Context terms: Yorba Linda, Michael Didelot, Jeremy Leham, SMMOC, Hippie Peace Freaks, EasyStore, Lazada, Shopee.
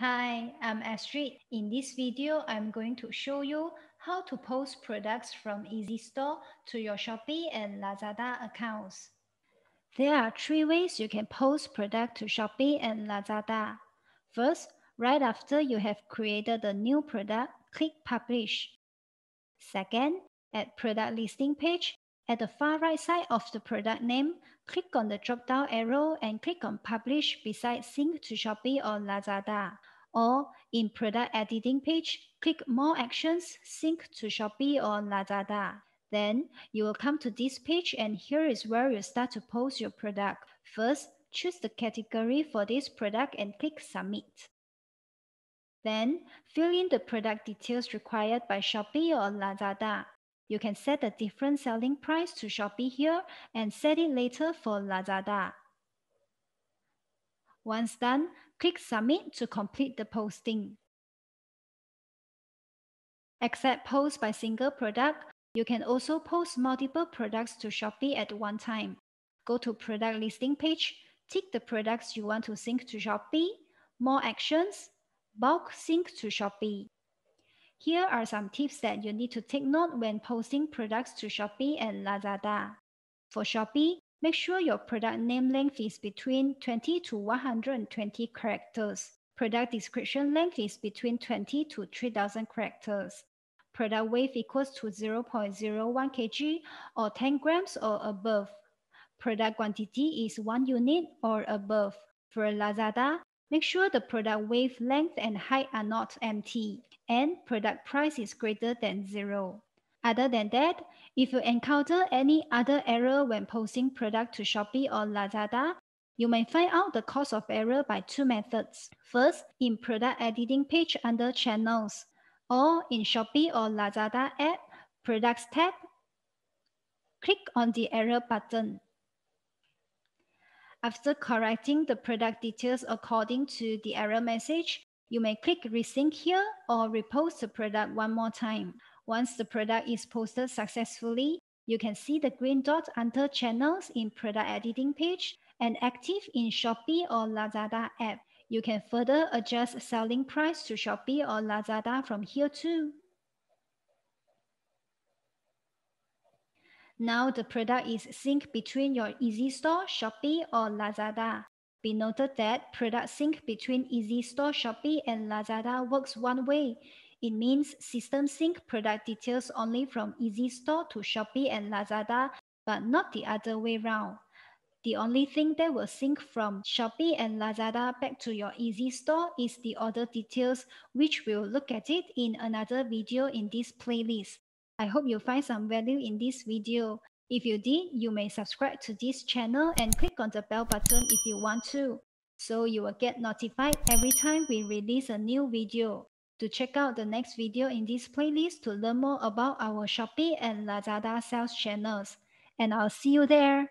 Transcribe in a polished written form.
Hi, I'm Astrid. In this video, I'm going to show you how to post products from EasyStore to your Shopee and Lazada accounts. There are three ways you can post product to Shopee and Lazada. First, right after you have created the new product, click Publish. Second, at product listing page, at the far right side of the product name, click on the drop-down arrow and click on Publish beside Sync to Shopee or Lazada. Or in Product Editing page, click More Actions, Sync to Shopee or Lazada. Then you will come to this page and here is where you start to post your product. First, choose the category for this product and click Submit. Then, fill in the product details required by Shopee or Lazada. You can set a different selling price to Shopee here and set it later for Lazada. Once done, click Submit to complete the posting. Except post by single product, you can also post multiple products to Shopee at one time. Go to Product Listing page, tick the products you want to sync to Shopee, More Actions, Bulk Sync to Shopee. Here are some tips that you need to take note when posting products to Shopee and Lazada. For Shopee, make sure your product name length is between 20 to 120 characters. Product description length is between 20 to 3,000 characters. Product weight equals to 0.01 kg or 10 grams or above. Product quantity is 1 unit or above. For Lazada, make sure the product weight, length, and height are not empty, and product price is greater than 0. Other than that, if you encounter any other error when posting product to Shopee or Lazada, you may find out the cause of error by two methods. First, in Product Editing page under Channels, or in Shopee or Lazada app, Products tab, click on the Error button. After correcting the product details according to the error message, you may click Resync here or repost the product one more time. Once the product is posted successfully, you can see the green dot under Channels in Product Editing page and active in Shopee or Lazada app. You can further adjust selling price to Shopee or Lazada from here too. Now the product is synced between your EasyStore, Shopee or Lazada. Be noted that product sync between EasyStore, Shopee and Lazada works one way. It means system sync product details only from EasyStore to Shopee and Lazada, but not the other way round. The only thing that will sync from Shopee and Lazada back to your EasyStore is the order details, which we'll look at it in another video in this playlist. I hope you find some value in this video. If you did, you may subscribe to this channel and click on the bell button if you want to, so you will get notified every time we release a new video. To check out the next video in this playlist to learn more about our Shopee and Lazada sales channels. And I'll see you there!